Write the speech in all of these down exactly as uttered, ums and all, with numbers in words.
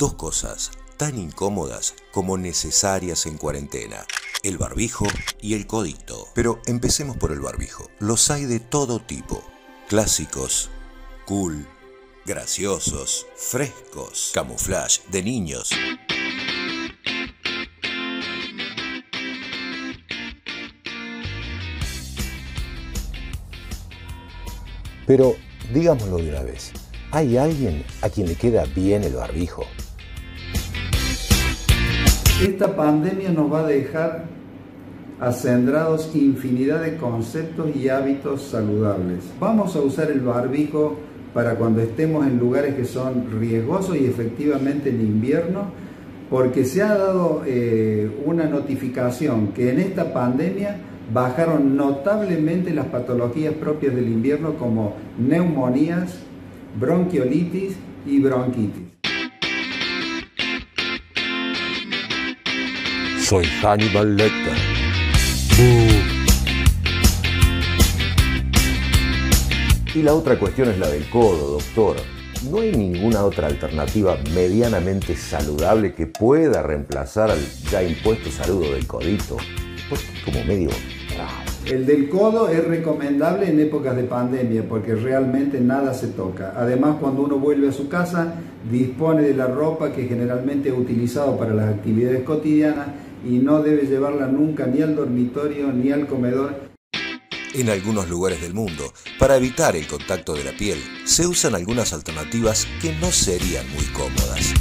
Dos cosas tan incómodas como necesarias en cuarentena: el barbijo y el codito. Pero empecemos por el barbijo. Los hay de todo tipo: clásicos, cool, graciosos, frescos, camuflaje de niños, pero digámoslo de una vez, ¿hay alguien a quien le queda bien el barbijo? Esta pandemia nos va a dejar acendrados infinidad de conceptos y hábitos saludables. Vamos a usar el barbijo para cuando estemos en lugares que son riesgosos y efectivamente en invierno, porque se ha dado eh, una notificación que en esta pandemia bajaron notablemente las patologías propias del invierno como neumonías, bronquiolitis y bronquitis. Soy Hannibal Lecter. Uh. Y la otra cuestión es la del codo, doctor. ¿No hay ninguna otra alternativa medianamente saludable que pueda reemplazar al ya impuesto saludo del codito? Porque es como medio... El del codo es recomendable en épocas de pandemia porque realmente nada se toca. Además, cuando uno vuelve a su casa, dispone de la ropa que generalmente ha utilizado para las actividades cotidianas y no debe llevarla nunca ni al dormitorio ni al comedor. En algunos lugares del mundo, para evitar el contacto de la piel, se usan algunas alternativas que no serían muy cómodas.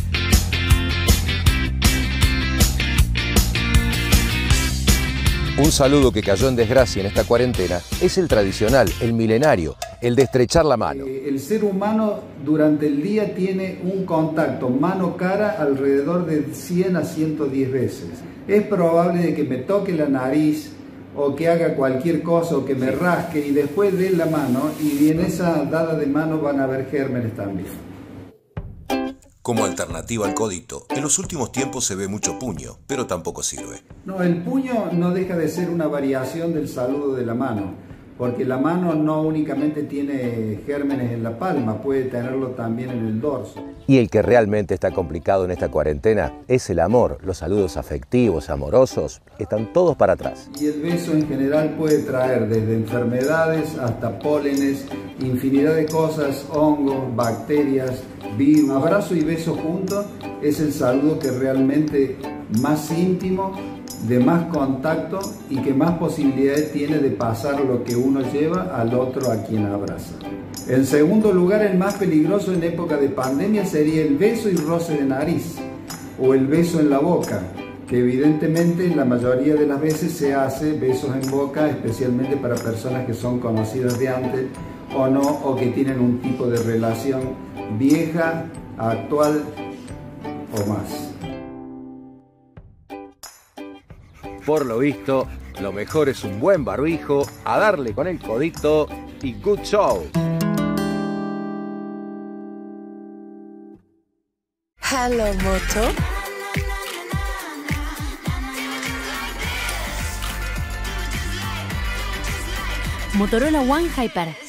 Un saludo que cayó en desgracia en esta cuarentena es el tradicional, el milenario, el de estrechar la mano. El ser humano durante el día tiene un contacto mano-cara alrededor de cien a ciento diez veces. Es probable de que me toque la nariz o que haga cualquier cosa o que me rasque y después dé la mano, y en esa dada de mano van a haber gérmenes también. Como alternativa al codito, en los últimos tiempos se ve mucho puño, pero tampoco sirve. No, el puño no deja de ser una variación del saludo de la mano, porque la mano no únicamente tiene gérmenes en la palma, puede tenerlo también en el dorso. Y el que realmente está complicado en esta cuarentena es el amor. Los saludos afectivos, amorosos, están todos para atrás. Y el beso en general puede traer desde enfermedades hasta pólenes, infinidad de cosas, hongos, bacterias, virus. Abrazo y beso juntos es el saludo que realmente más íntimo, de más contacto y que más posibilidades tiene de pasar lo que uno lleva al otro a quien abraza. En segundo lugar, el más peligroso en época de pandemia sería el beso y roce de nariz o el beso en la boca, que evidentemente la mayoría de las veces se hace besos en boca, especialmente para personas que son conocidas de antes o no, o que tienen un tipo de relación vieja, actual o más. Por lo visto, lo mejor es un buen barbijo, a darle con el codito y good show. Hello, Moto. Motorola One Hyper.